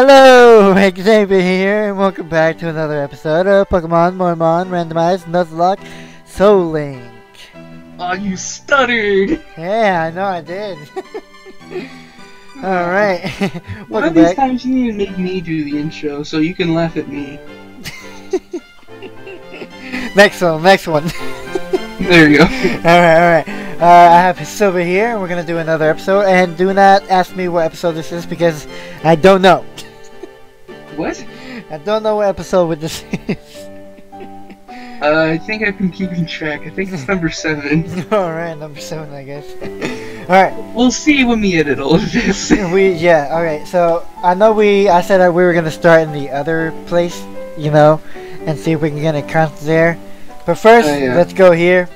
Hello, Xavier here, and welcome back to another episode of Pokemon Moemon Randomized Nuzlocke Soul Link. Oh, you stuttered! Yeah, I know I did. Alright, welcome back. One of these times you need to make me do the intro so you can laugh at me. Next one. There you go. Alright. I have Silva here, and we're going to do another episode, and do not ask me what episode this is, because I don't know. What? I don't know what episode this is. I think I've been keeping track. I think it's number 7. Alright, number 7, I guess. Alright. We'll see when we edit all of this. Alright, so, I said that we were going to start in the other place, you know, and see if we can get an encounter there. But first, let's go here.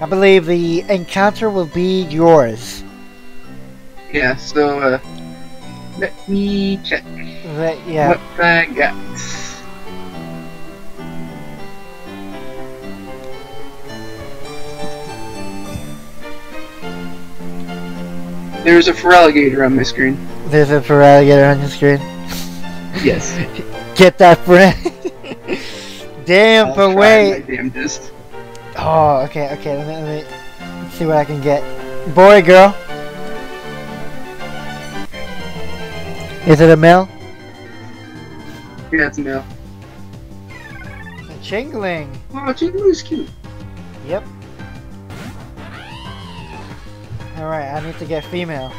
I believe the encounter will be yours. Yeah, so, let me check what I got. There's a Feraligatr on my screen. There's a Feraligatr on your screen? Yes. Get that, friend. Damn, but wait. Oh, okay, let me see what I can get. Boy, girl. Is it a male? Yeah, it's a male. A Chingling. Oh, Chingling is cute. Yep. Alright, I need to get female.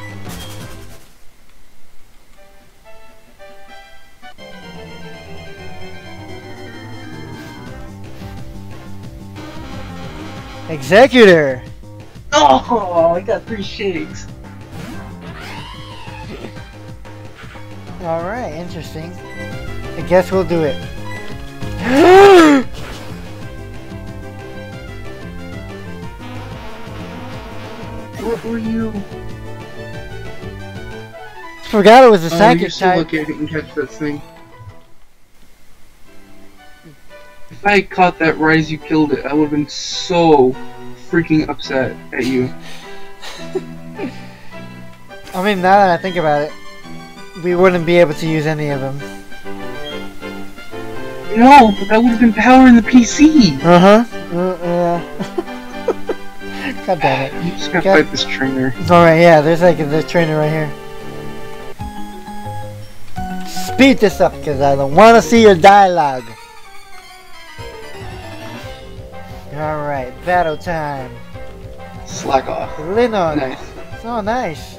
Executor! Oh, I got 3 shakes. Alright, interesting. I guess we'll do it. What were you? Forgot it was a psychic type. Okay, I didn't catch that thing. If I caught that rise, you killed it. I would have been so freaking upset at you. I mean, now that I think about it, we wouldn't be able to use any of them. No, but that would have been power in the PC. Yeah. God damn it! You just gotta fight this trainer. All right, yeah. There's like the trainer right here. Speed this up, cause I don't want to see your dialogue. Alright, battle time. Slack off. Linon. Nice. So nice.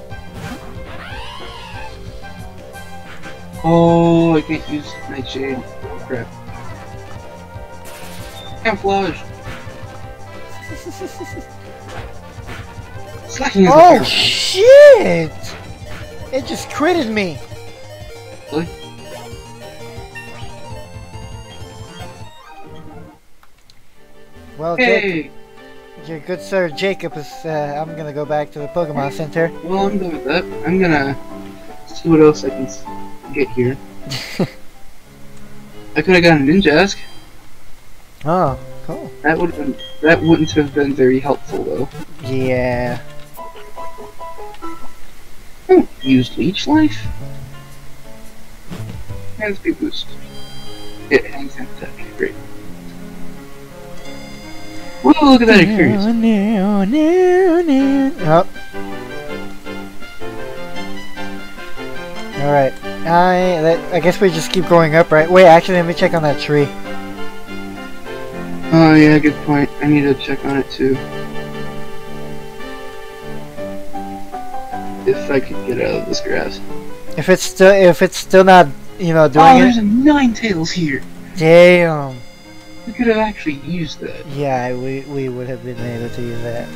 Oh, I can't use Nightshade. Crap. Camouflage. Slacking is oh, shit! It just critted me. Really? Well, hey. Jacob, your good sir Jacob is, I'm gonna go back to the Pokemon Center. Well, I'm good with that. I'm gonna see what else I can get here. I could have gotten a Ninjask. Oh, cool. That wouldn't have been very helpful, though. Yeah. Oh, used Leech Life? And Speed Boost. It hangs in attack. Great. Whoa, look at that experience. Oh. Alright. I guess we just keep going up, right? Wait, actually, let me check on that tree. Oh, yeah, good point. I need to check on it, too. If I could get out of this grass. If it's still not, you know, doing it. Oh, there's a Ninetales here. Damn. We could have actually used that. Yeah, we would have been able to use that.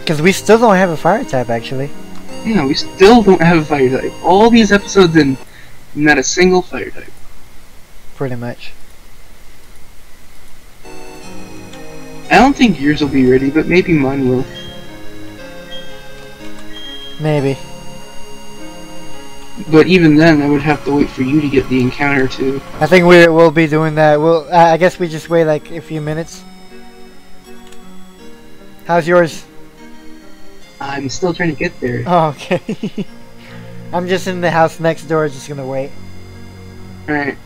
Because we still don't have a fire type, actually. Yeah, we still don't have a fire type. All these episodes and not a single fire type. Pretty much. I don't think yours will be ready, but maybe mine will. Maybe. But even then, I would have to wait for you to get the encounter, too. I think we'll be doing that. We'll, I guess we just wait, like, a few minutes. How's yours? I'm still trying to get there. Oh, okay. I'm just in the house next door, just gonna wait. Alright.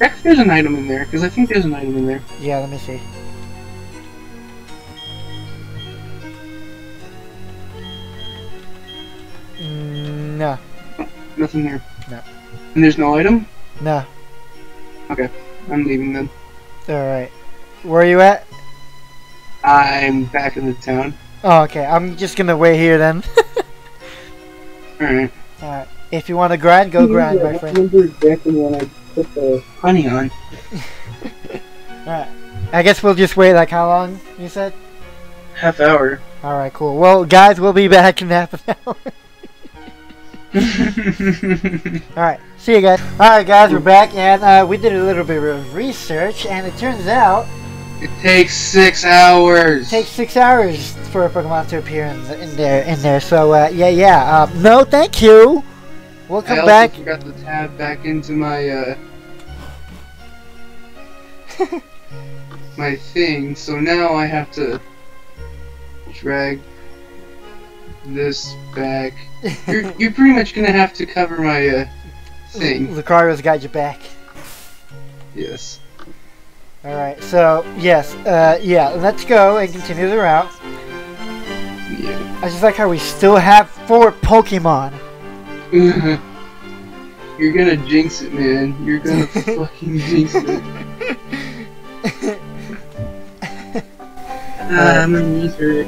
Actually, there's an item in there, because I think there's an item in there. Yeah, let me see. No. Nothing there. No. And there's no item? No. Okay, I'm leaving then. Alright. Where are you at? I'm back in the town. Oh, okay. I'm just gonna wait here then. Alright. Alright. If you want to grind, go grind, my friend. I remember exactly when I put the honey on. Alright. I guess we'll just wait, like, how long, you said? Half hour. Alright, cool. Well, guys, we'll be back in half an hour. Alright, see you guys. Alright guys, we're back, and we did a little bit of research, and it turns out it takes 6 hours. It takes 6 hours for a Pokemon to appear in there. So yeah. No, thank you. We'll come back. I also forgot to tab back into my my thing. So now I have to drag this back. You're pretty much gonna have to cover my thing. Lucario's got your back. Yes. Alright, so, yes, yeah, let's go and continue the route. Yeah. I just like how we still have 4 Pokemon. You're gonna jinx it, man. You're gonna fucking jinx it. I'm gonna use her.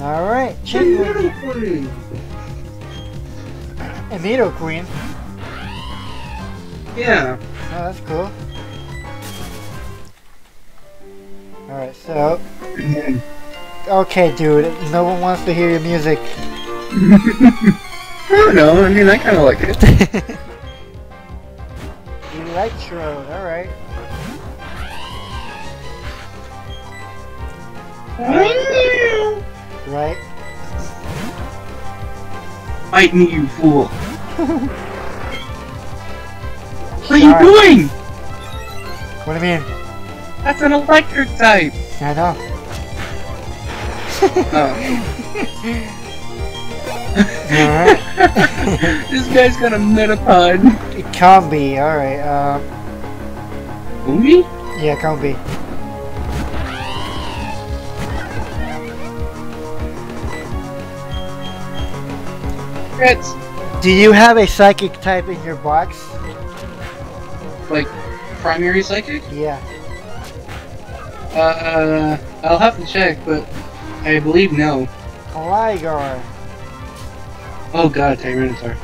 Alright, Chingling. Amito Queen. Yeah. Oh, that's cool. Alright, so... okay, dude. No one wants to hear your music. I don't know. I mean, I kind of like it. Electrode. Alright. Right? Fight me, you fool! What are you doing? What do you mean? That's an electric type! I know. Alright. This guy's got a Metapod. It can be, alright. Combi? Yeah, Combi. Do you have a psychic type in your box? Like, primary psychic? Yeah. I'll have to check, but I believe no. Gligar. Oh god, Tyranitar.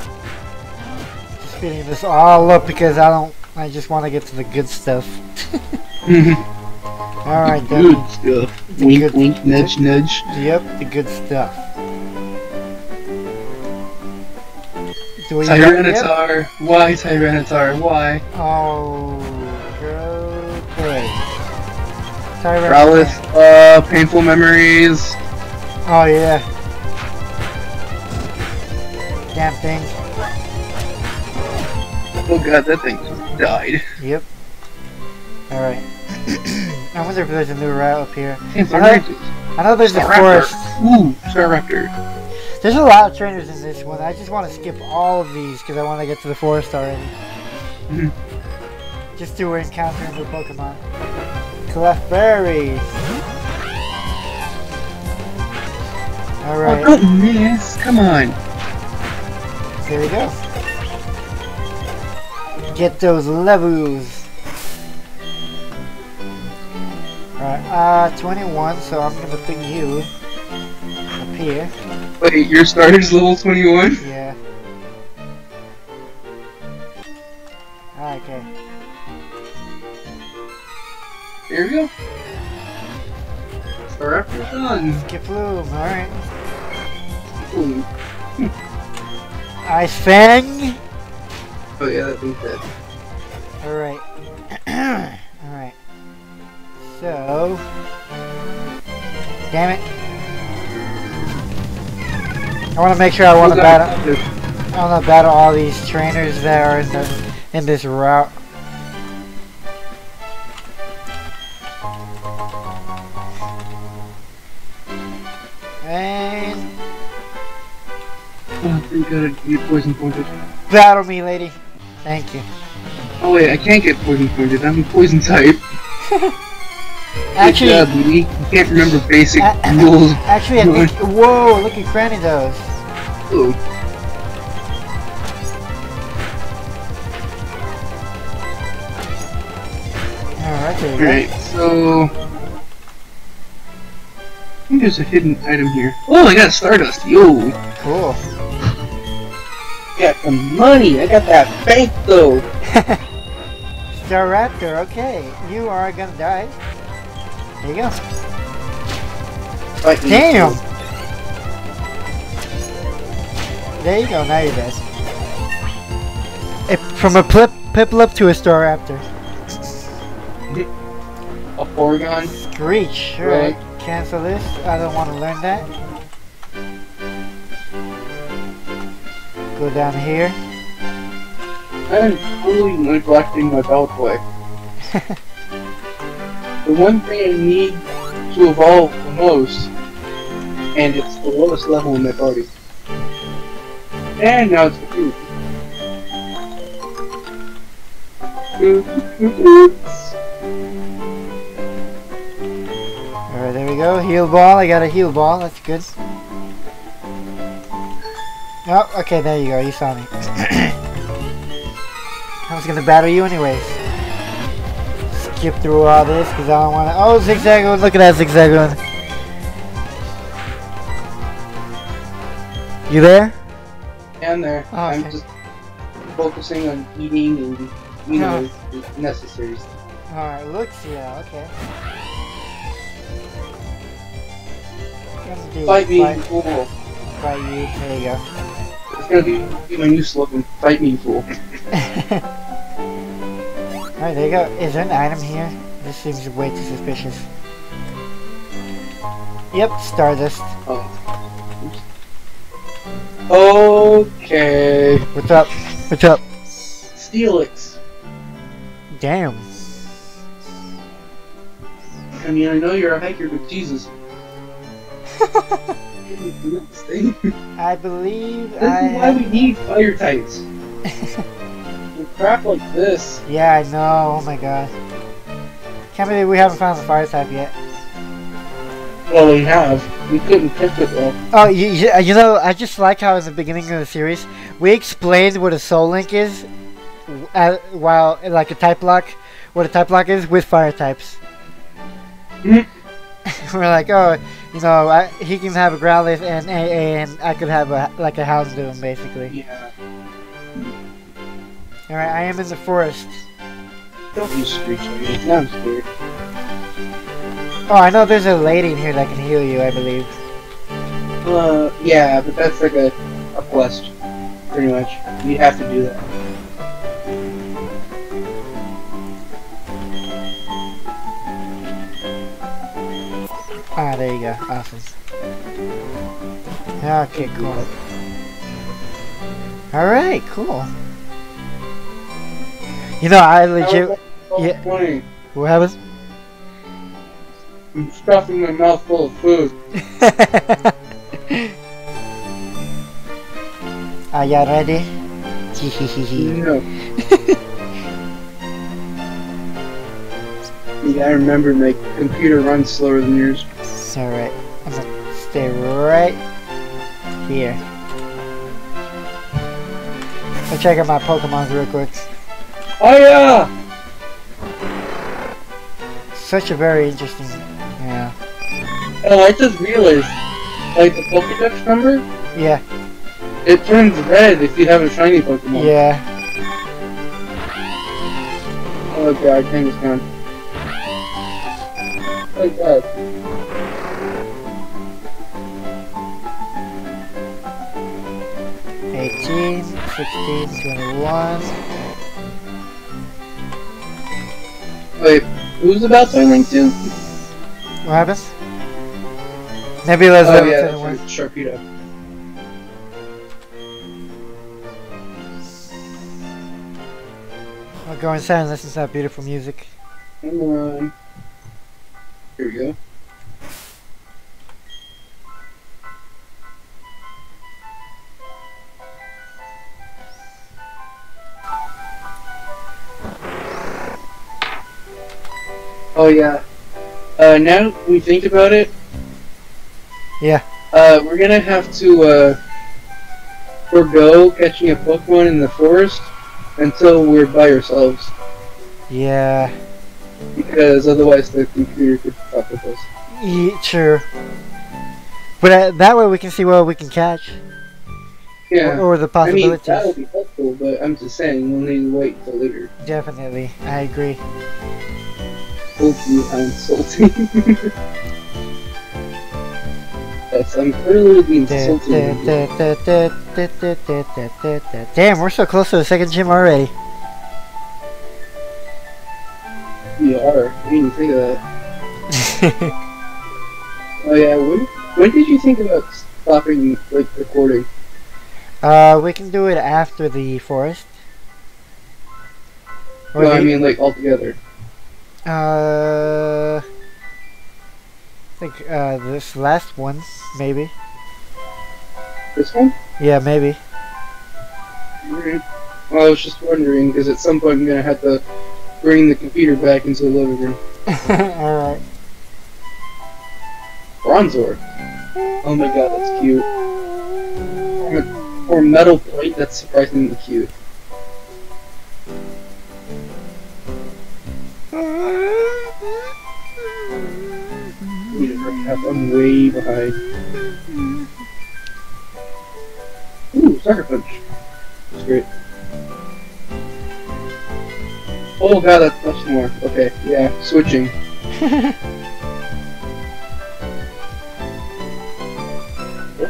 Just getting this all up because I just want to get to the good stuff. Alright, then. Good stuff. Wink, wink, nudge, nudge. Yep, the good stuff. Tyranitar, why Tyranitar, why? Oh, good. Growlithe, painful memories. Oh yeah. Damn thing. Oh god, that thing just died. Yep. Alright. I wonder if there's a new route up here. I know there's a forest. Ooh, Starraptor. There's a lot of trainers in this one. I just want to skip all of these because I want to get to the forest already. Just do an encounter with Pokemon. Clefairy. All right. Oh, don't miss. Come on. There we go. Get those levels. All right. 21. So I'm gonna put you up here. Wait, your starter's level 21? Yeah. Ah, okay. Here we go. Staraptor's done. Skiploom, alright. Skiploom. Ice Fang! Oh yeah, that thing's dead. Alright. Alright. So... damn it. I want to make sure I want to battle. I want to battle all these trainers that are in this route. And oh, thank God, I get poison pointed. Battle me, lady. Thank you. Oh wait, I can't get poison pointed. I'm a poison type. Actually, you can't remember basic rules. Actually, I think. Whoa! Look at Cranidos. Ooh. Alright, there you go. Alright, so I think there's a hidden item here. Oh, I got Stardust! Yo! Cool. I got the money! I got that bank though! Starraptor, okay. You are gonna die. There you go. Right, damn! There you go, now you're dead. From a Piplup to a Starraptor. A Porygon? Screech, alright. Right. Cancel this, I don't want to learn that. Go down here. I'm totally neglecting my belt play. The one thing I need to evolve the most, and it's the lowest level in my party. And now it's the food. Alright, there we go. Heal ball. I got a heal ball. That's good. Oh, okay, there you go. You saw me. I was gonna battle you anyways. Skip through all this because I don't want to. Oh, Zigzagoon! Look at that Zigzagoon. You there? Yeah, I'm there. Oh, okay. I'm just focusing on eating and, you know, necessary stuff. Alright, Luxia, okay. Fight me, fool. Fight you, there you go. It's gonna be my new slogan, fight me, fool. Alright, there you go. Is there an item here? This seems way too suspicious. Yep, Stardust. Oh. Oops. Okay. What's up? What's up? Steelix. Damn. I mean, I know you're a hiker, but Jesus. I believe this is why we need fire types. With crap like this. Yeah, I know. Oh my god. Can't believe we haven't found the fire type yet. Well, we have. We couldn't pick it up. Oh, you know, I just like how in the beginning of the series, we explained what a Soul Link is, while, like a type lock, what a type lock is with fire types. Mm-hmm. We're like, oh, you know, he can have a Growlithe and I could have a, like a Houndoom, basically. Yeah. Alright, I am in the forest. Don't you screech at me, now I'm scared. Oh, I know there's a lady in here that can heal you, I believe. Yeah, but that's like a quest, pretty much. You have to do that. Ah, there you go. Awesome. Okay, cool. Alright, cool. You know, I legit... Yeah. What happens? I'm stuffing my mouth full of food. Are ya ready? No. Yeah, I remember my computer runs slower than yours. It's alright. I'm gonna stay right here. I'll check out my Pokemon real quick. Oh yeah! Such a very interesting... Yeah. Oh, I just realized, like the Pokédex number? Yeah. It turns red if you have a shiny Pokémon. Yeah. Oh god, time is gone. Oh god. Eighteen, 16, 21. Wait, who's about to link to? What happens? Nebula's level 21. Sharpedo. I'll go inside and listen to that beautiful music. Come on. Here we go. Oh yeah. Now that we think about it. Yeah. We're gonna have to forego catching a Pokemon in the forest until we're by ourselves. Yeah. Because otherwise the computer could fuck with us. Yeah, true. But that way we can see what we can catch. Yeah. Or the possibilities. I mean, that would be helpful, but I'm just saying, we'll need to wait till later. Definitely. I agree. Hopefully, I'm insulting. Yes, I'm clearly insulting. Damn, we're so close to the second gym already. We are. I didn't think of that. Oh yeah, when did you think about stopping, like, recording? We can do it after the forest. Or no, I mean, like, altogether. I think, this last one, maybe. This one? Yeah, maybe. Alright. Well, I was just wondering, because at some point I'm gonna have to bring the computer back into the living room. Alright. Bronzor. Oh my god, that's cute. For a metal plate, that's surprisingly cute. I'm way behind. Ooh, Sucker Punch. That's great. Oh god, that's much more. Okay, yeah, switching.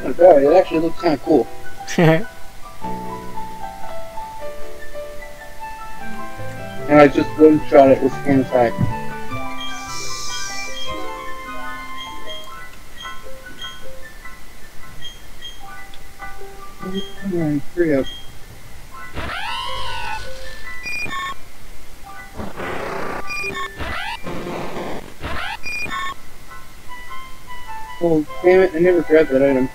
Alright, it actually looks kind of cool. And I just one-shot it with skin attack. Come on, hurry up. Oh, damn it, I never grabbed that item.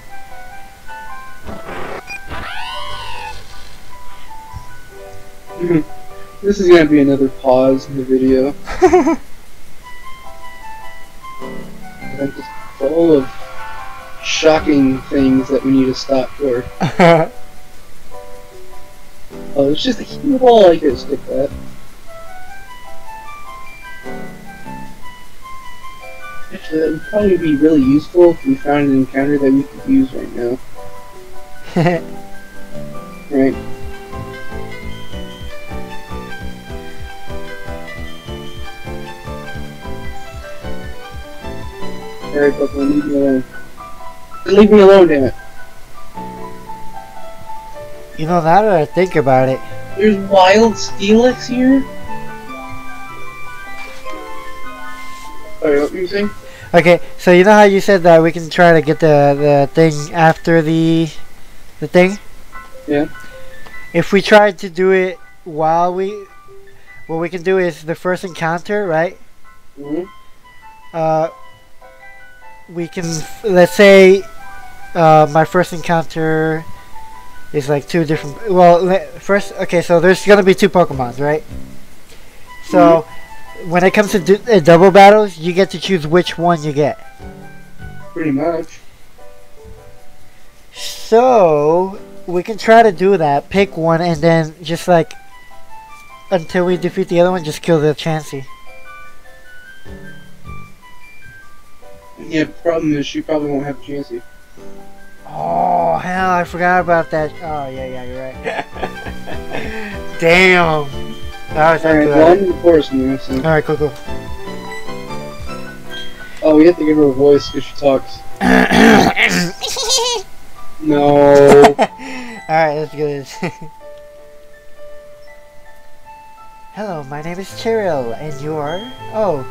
This is gonna be another pause in the video. I'm just full of shocking things that we need to stop for. Oh, it's just a huge ball. I could stick that. Actually, that would probably be really useful if we found an encounter that we could use right now. Right. Alright, Pokemon, leave me alone. Leave me alone, damn it. You know, now that I think about it. There's wild Steelix here? Sorry, what were you saying? Okay, so you know how you said that we can try to get the thing after the thing? Yeah. If we try to do it while what we can do is the first encounter, right? Mm-hmm. We can, let's say, my first encounter is like two different, well, first, okay, so there's gonna be two Pokemons, right? So, mm-hmm. When it comes to double battles, you get to choose which one you get. Pretty much. So, we can try to do that, pick one, and then just like, until we defeat the other one, just kill the Chansey. Yeah, the problem is she probably won't have Chansey. Oh, hell, I forgot about that. Oh, yeah, you're right. Damn. Alright, well, I'm in the forest now, so. Alright, cool. Oh, we have to give her a voice because she talks. No. Alright, that's good. Hello, my name is Cheryl, and you are? Oh.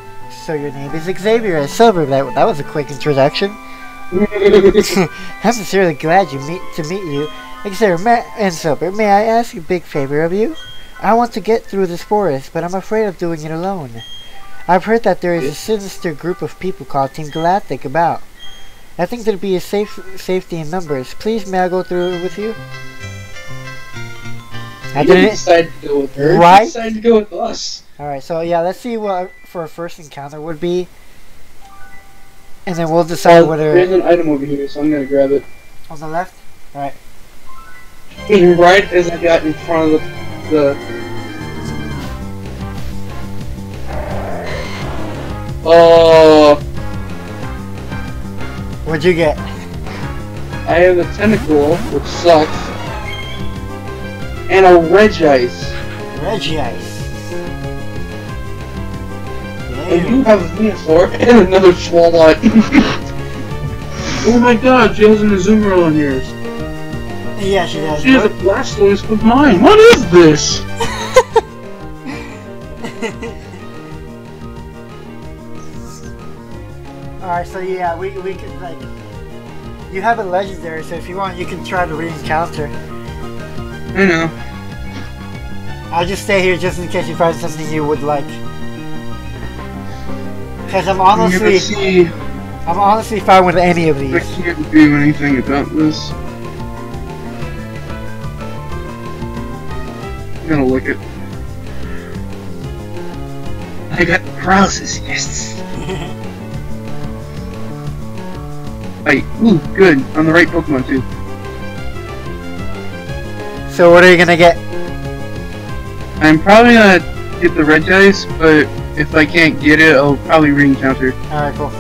So your name is Xavier and Silver. That was a quick introduction. I'm sincerely glad to meet you, Xavier and Silver. May I ask a big favor of you? I want to get through this forest, but I'm afraid of doing it alone. I've heard that there is a sinister group of people called Team Galactic about. I think there'd be a safety in numbers. Please, may I go through with you? You didn't decide to go with her, right? You decided to go with us. Alright, so yeah, let's see what for our first encounter would be. And then we'll decide whether... There's an item over here, so I'm going to grab it. On the left? Alright. Right as I got in front of the... Oh! What'd you get? I have a tentacle, which sucks, and a Regice. Regice. And you have a Venusaur and another Swalot. Oh my God, she has an Azumarill on yours. Yeah, she does. She has a Blastoise with mine. What is this? Alright, so yeah, we could, like, you have a legendary, so if you want, you can try to re-encounter. I know. I'll just stay here just in case you find something you would like. Because I'm honestly fine with any of these. I can't do anything about this. I'm gonna look at... I got paralysis, yes! Ooh, good. I'm the right Pokemon, too. So what are you gonna get? I'm probably gonna get the Regice, but if I can't get it, I'll probably re-encounter. Alright, cool.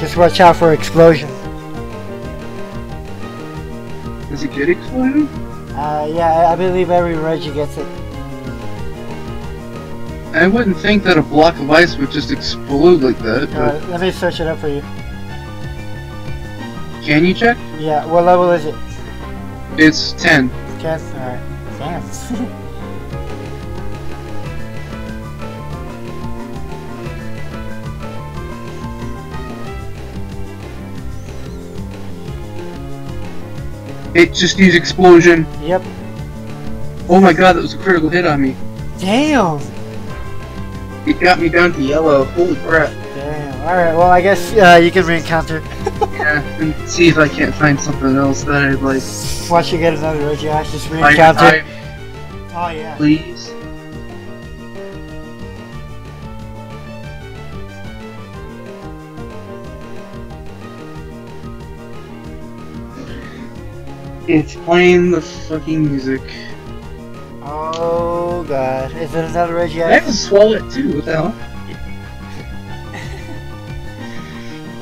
Just watch out for Explosion. Does it get Explosion? Yeah, I believe every Regi gets it. I wouldn't think that a block of ice would just explode like that. Let me search it up for you. Can you check? Yeah, what level is it? It's 10. 10? Alright. Damn. It just needs Explosion. Yep. Oh my God, that was a critical hit on me. Damn! It got me down to yellow. Holy crap. Damn. Alright, well, I guess you can re-encounter. Yeah, and see if I can't find something else that I'd like. Once you get another Regice, just re-encounter. Oh, yeah. Please. It's playing the fucking music. Oh God, is it another Regice? I can swallow it too, what the hell?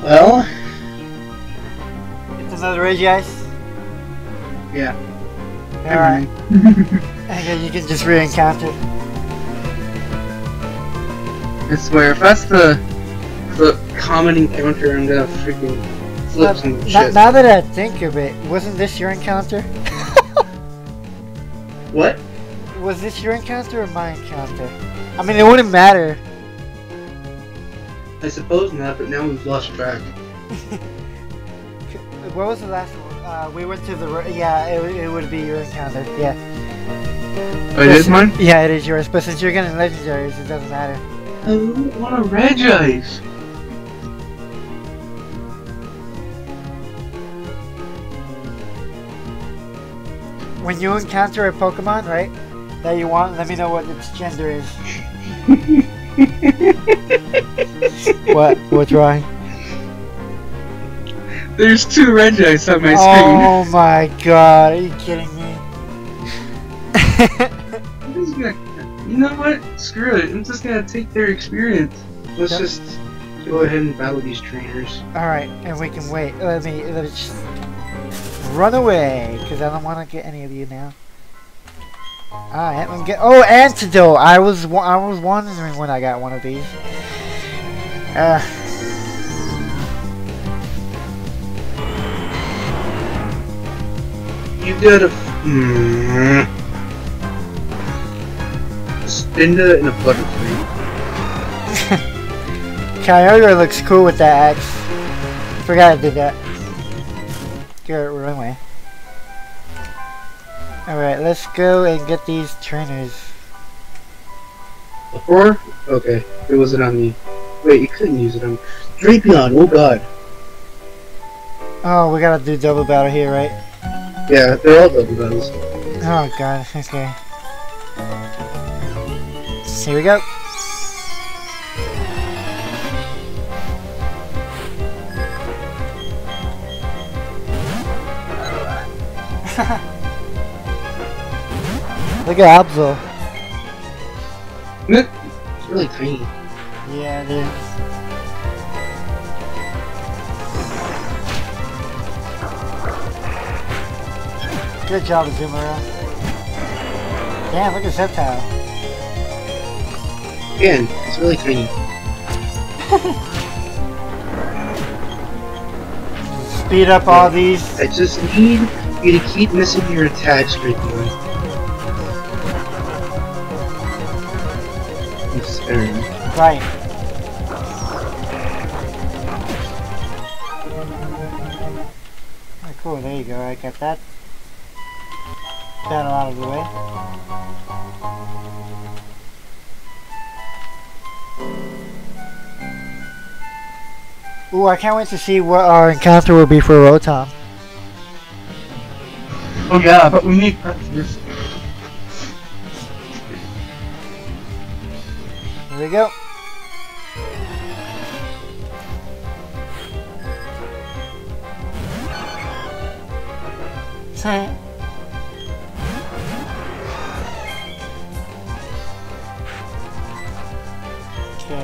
Well... It's another Regice? Yeah. Alright. Okay, you can just re-encounter. I swear, if that's the common encounter, I'm gonna freaking flip some shit. Now that I think of it, wasn't this your encounter? What? Was this your encounter or my encounter? I mean, it wouldn't matter. I suppose not, but now we've lost track. What was the last one? We went to the... Yeah, it would be your encounter, yeah. Oh, it is mine? Yeah, it is yours, but since you're getting legendaries, it doesn't matter. I don't want a Regice! When you encounter a Pokemon, right, that you want, let me know what its gender is. What? What's wrong? There's two Regice on my screen. Oh my God, are you kidding me? I'm just gonna, you know what? Screw it. I'm just gonna take their experience. Let's just go ahead and battle these trainers. Alright, and we can wait. Let me just... Run away, because I don't want to get any of you now. Oh, Antidote! I was wondering when I got one of these. You got a... Spinda and a Butterfree. Kyogre looks cool with that axe. Forgot I did that. Runway. Alright, let's go and get these trainers. Before? Okay, it wasn't on me. Wait, you couldn't use it on me. Drapion, oh God. Oh, we gotta do double battle here, right? Yeah, they're all double battles. Oh god, okay. Here we go. Look at Absol. It's really green. Yeah, it is. Good job, Azumarill. Damn, look at Zetao. Again, it's really green. Speed up all these. I just need you to keep missing your attachment. I'm scared. Right. Oh, cool, there you go, I got that. That out of the way. Ooh, I can't wait to see what our encounter will be for Rotom. Oh yeah, but we need practice. Here we go. Okay,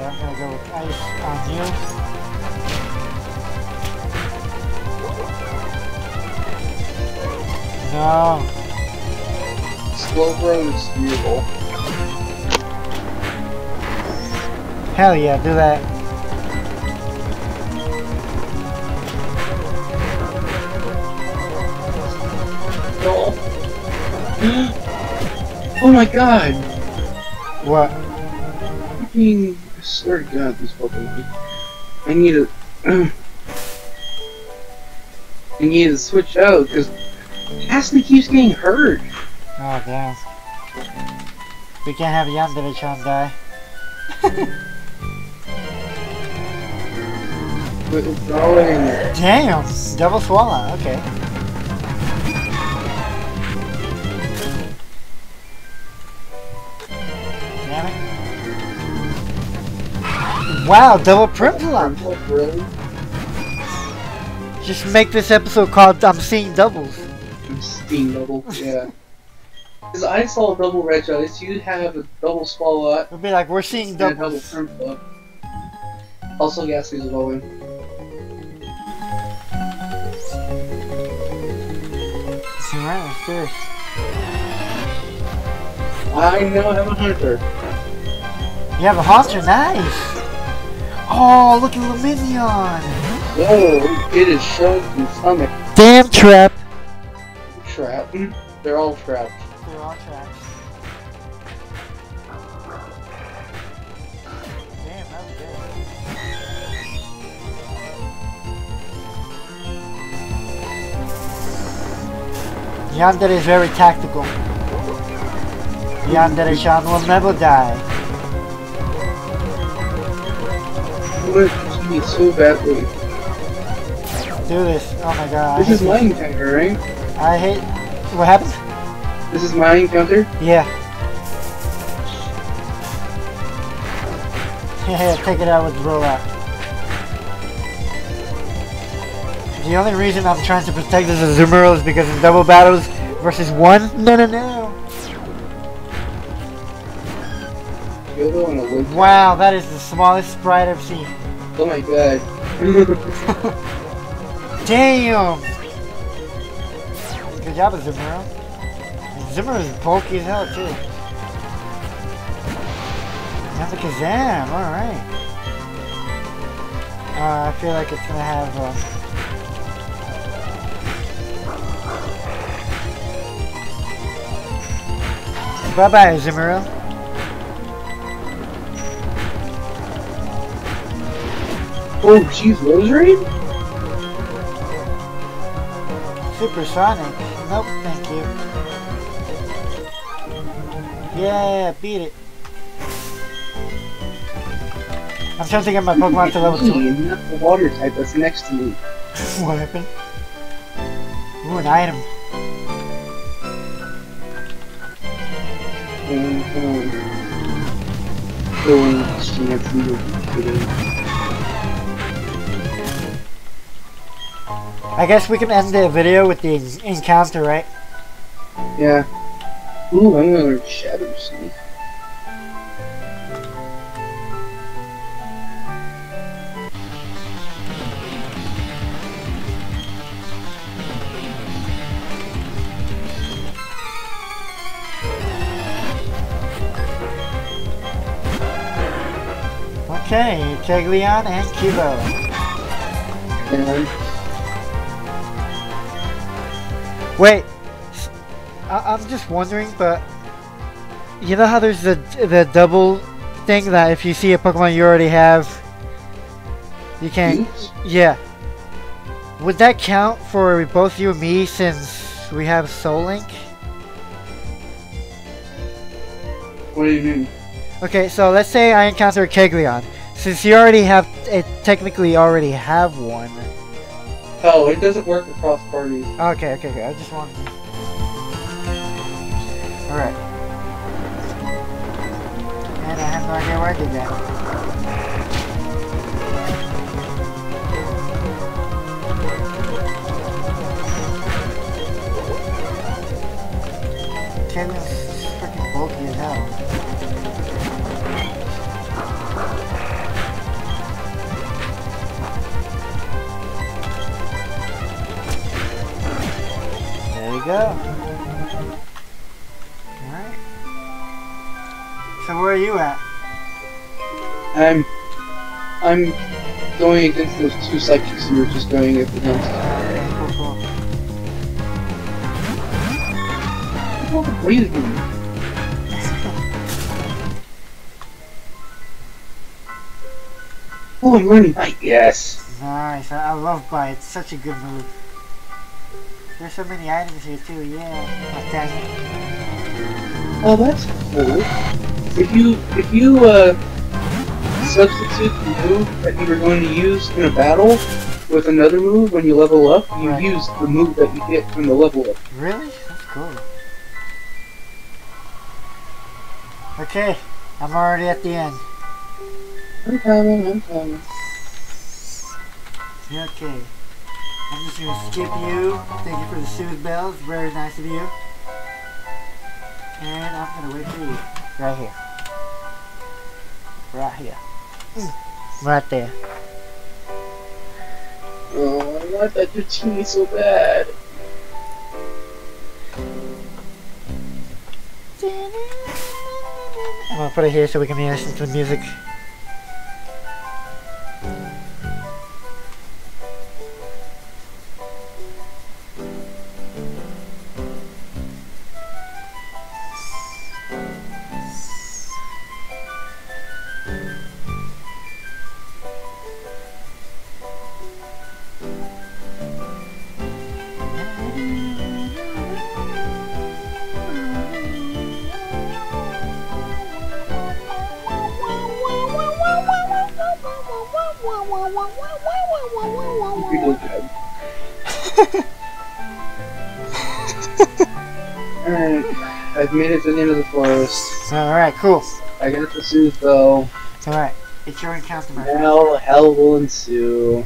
I'm gonna go with ice on you. No. Slowbro is evil. Hell yeah, do that. No. Oh my god! What? Fucking. I swear to God, this Pokemon. I need to switch out because Ashley keeps getting hurt. Oh damn! We can't have Yandere-chan die. Damn! Double swallow. Okay. Wow, double Primplup! Just make this episode called I'm Seeing Doubles. I'm Seeing Doubles, yeah. Because I saw a double Regice, you'd have a double Swallow. It'd be like, we're seeing doubles. Double Primplup. Also, Gaspy's going. Alright, let's do this. I know, I have a Hunter. You have a Hunter? Nice! Oh, look at Lumineon! Whoa, it is shoved in the stomach. Damn trap! Trap? They're all trapped. They're all trapped. Damn, that was good. Yandere is very tactical. Yandere-chan will never die. Me so badly. Do this. Oh my god. This is my encounter, right? I hate. What happens? This is my encounter? Yeah. Yeah, take it out with Growlithe. The only reason I'm trying to protect this Azumarill is because in double battles versus one? No. Wow, that is the smallest sprite I've seen. Oh my god. Damn! Good job, Azumarill. Azumarill is bulky as hell, too. That's a Kazam, alright. I feel like it's gonna have Bye bye, Azumarill. Oh, jeez, Roserade? Supersonic? Nope, thank you. Yeah, beat it. I'm trying to get my Pokemon to level 2. Not the water type that's next to me. What happened? Ooh, an item. I guess we can end the video with the encounter, right? Yeah. Ooh, I'm gonna learn Shadow Sneak. Okay, Kegleon and Kibo. Yeah. Wait, I'm just wondering, but you know how there's the double thing that if you see a Pokemon you already have, you can't. Yeah. Would that count for both you and me since we have Soul Link? What do you mean? Okay, so let's say I encounter Kegleon. Since you already have, it technically already have one. Oh, it doesn't work across parties. Okay, okay, okay. I just wanted to... Alright. And I have no idea where I did that. Kegleon's freaking bulky as hell. Go. Alright. So where are you at? I'm going against those two psychics and you're just going up against. Okay, cool, cool. What are you doing? Oh, I'm learning bite, yes! Nice, I love bite, it's such a good move. There's so many items here too, yeah. Oh, that's cool. If you substitute the move that you were going to use in a battle with another move when you level up, you use the move that you get from the level up. Really? That's cool. Okay, I'm already at the end. I'm coming. Okay. I'm just gonna skip you. Thank you for the soothe bells. Very nice of you. And I'm gonna wait for you. Right here. Right here. Right there. Oh, I want that routine so bad. I'm gonna put it here so we can listen to the music. Made it to the end of the forest. Alright, cool. I got the soothe though. Alright, it's your encounter. Now hell will ensue.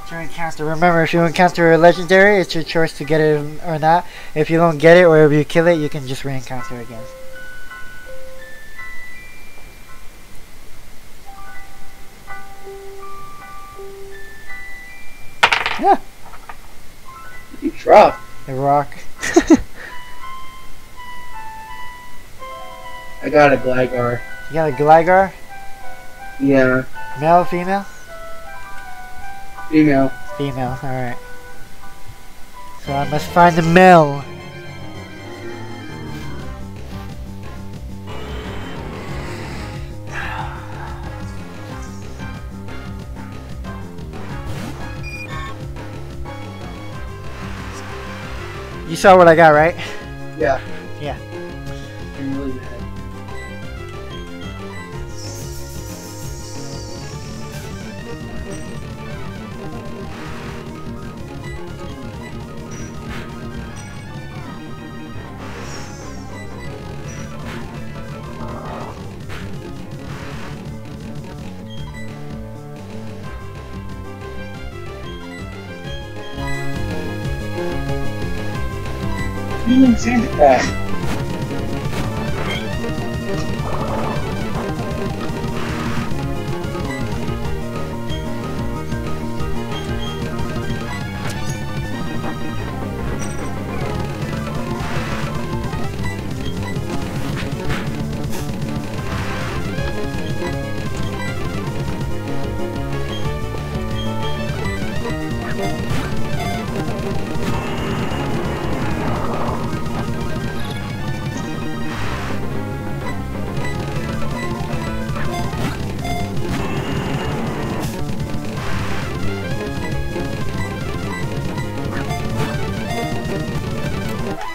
It's your encounter. Remember, if you encounter a legendary, it's your choice to get it or not. If you don't get it or if you kill it, you can just re-encounter again. Yeah. You dropped the rock. I got a Gligar. You got a Gligar? Yeah. Male, female? Female. Female, alright. So I must find the male. You saw what I got, right? Yeah. Yeah. I'm really mad. didn't exist then.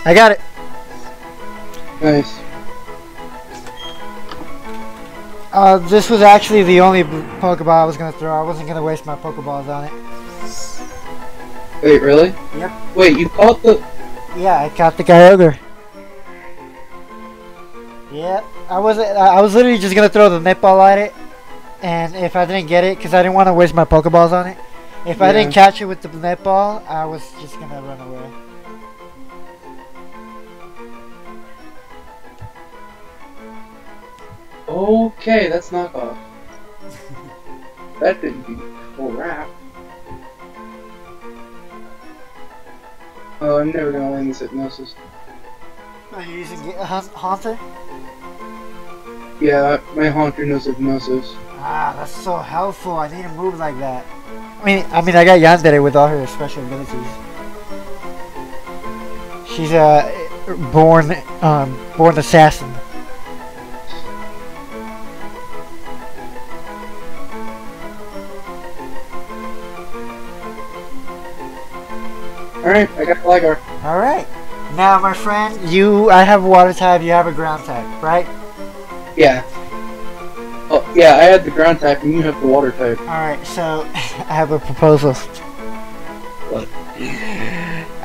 I got it. Nice. This was actually the only Pokeball I was going to throw. I wasn't going to waste my Pokeballs on it. Wait, really? Yep. Wait, you caught the... Yeah, I caught the Kyogre. Yeah, I was literally just going to throw the Netball at it. And if I didn't get it, because I didn't want to waste my Pokeballs on it. If I didn't catch it with the Netball, I was just going to run away. Okay, that's knockoff. That didn't be crap. Oh, I'm never gonna land this hypnosis. Are you using Haunter? Yeah, my Haunter knows hypnosis. Ah, that's so helpful. I need to move like that. I mean, I got Yandere with all her special abilities. She's a born assassin. Alright, I got Gligar. Alright. Now, my friend, I have a water type, you have a ground type, right? Yeah. Oh, yeah, I had the ground type and you have the water type. Alright, so, I have a proposal. What?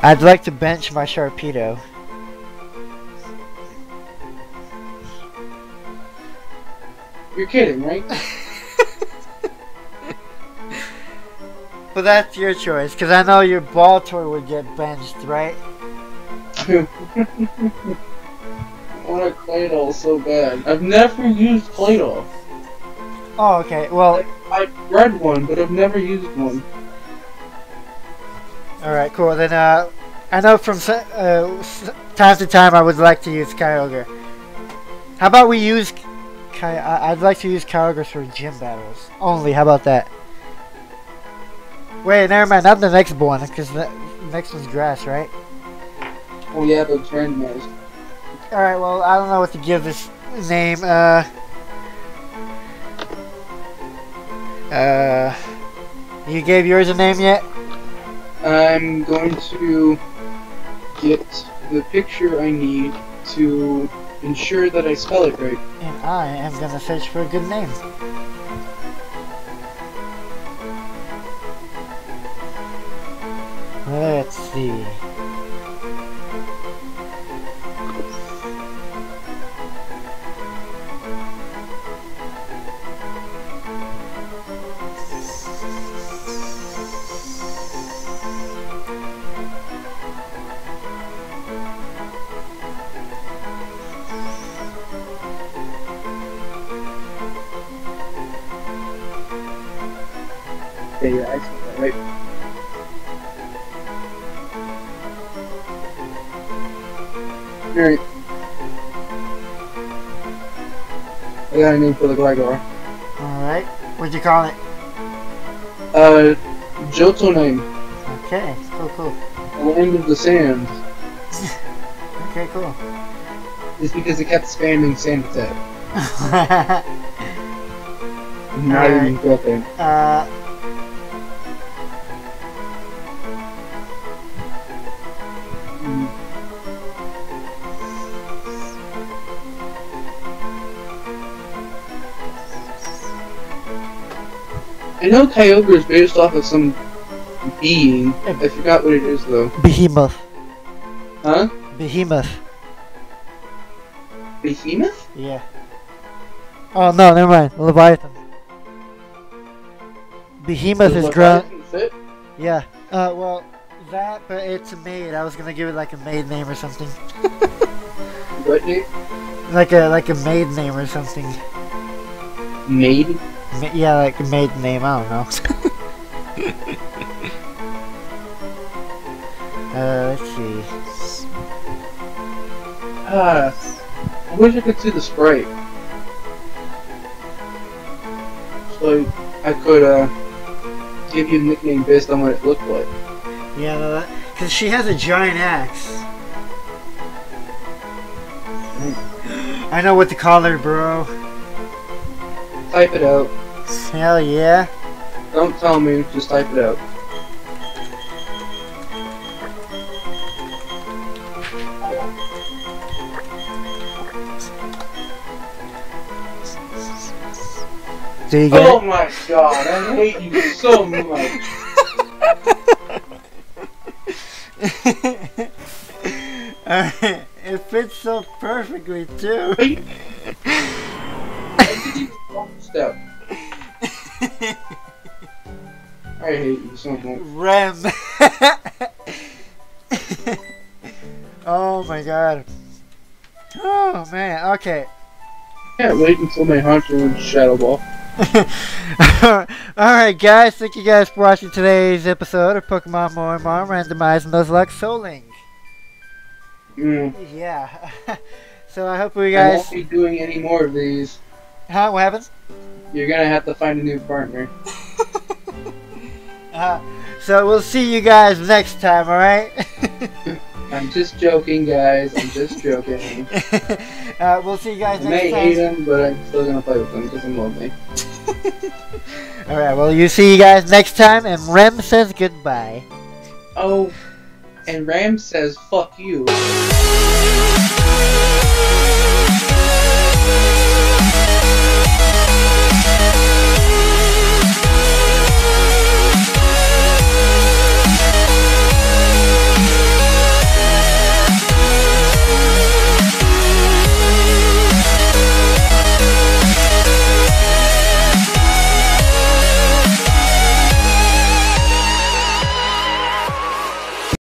I'd like to bench my Sharpedo. You're kidding, right? But that's your choice, because I know your Baltor would get benched, right? I want a Claydol so bad. I've never used Claydol. Oh, okay, well... I've read one, but I've never used one. Alright, cool. Then, I know from time to time I would like to use Kyogre. How about we use... I'd like to use Kyogre for gym battles. Only, how about that? Wait, never mind, not the next one, because the next one's grass, right? Oh yeah, the turn was. Alright, well, I don't know what to give this name, you gave yours a name yet? I'm going to get the picture I need to ensure that I spell it right. And I am going to search for a good name. Let's see. Okay, yeah, I see that, right? Alright. I got a name for the Gligar. Alright. What'd you call it? Johto name. Okay, cool. The Land of the Sand. Okay, cool. It's because it kept spamming Sand Attack. Not even joking. I know Kyogre is based off of some being. I forgot what it is though. Behemoth. Huh? Behemoth. Behemoth? Yeah. Oh no, never mind. Leviathan. Behemoth is ground. Yeah. Well, that, but it's a maid. I was gonna give it like a maid name or something. What? Like a maid name or something. Maid? Yeah, like a maid name. I don't know. Let's see. I wish I could see the sprite. So I could give you a nickname based on what it looked like. Yeah, because she has a giant axe. Mm. I know what to call her, bro. Type it out. Hell yeah. Don't tell me, just type it out. Oh my god, I hate you so much. It fits so perfectly too. I hate you so much. REM. Oh my god. Oh man, okay. I can't wait until my Hunter wins Shadow Ball. Alright guys, thank you guys for watching today's episode of Pokemon Moemon Randomized Nuzlocke Soul Link. Mm. Yeah. So I hope you guys... I won't be doing any more of these. Huh? What happens? You're gonna have to find a new partner. So we'll see you guys next time, alright? I'm just joking, guys. I'm just joking. We'll see you guys next time. I may hate him, but I'm still going to play with him because I'm lonely. Alright, well, you see you guys next time, and Rem says goodbye. Oh, and Rem says fuck you.